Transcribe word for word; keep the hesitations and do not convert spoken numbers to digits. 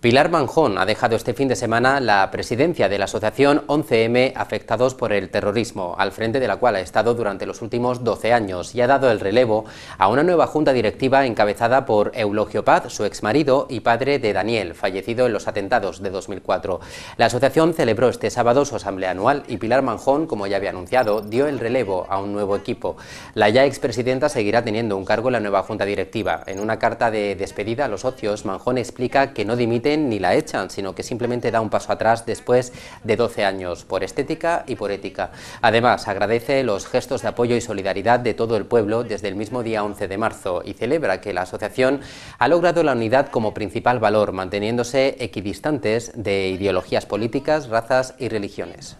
Pilar Manjón ha dejado este fin de semana la presidencia de la Asociación once eme afectados por el terrorismo, al frente de la cual ha estado durante los últimos doce años y ha dado el relevo a una nueva junta directiva encabezada por Eulogio Paz, su exmarido y padre de Daniel, fallecido en los atentados de dos mil cuatro. La asociación celebró este sábado su asamblea anual y Pilar Manjón, como ya había anunciado, dio el relevo a un nuevo equipo. La ya expresidenta seguirá teniendo un cargo en la nueva junta directiva. En una carta de despedida a los socios, Manjón explica que no dimite ni la echan, sino que simplemente da un paso atrás después de doce años, por estética y por ética. Además, agradece los gestos de apoyo y solidaridad de todo el pueblo desde el mismo día once de marzo y celebra que la asociación ha logrado la unidad como principal valor, manteniéndose equidistantes de ideologías políticas, razas y religiones.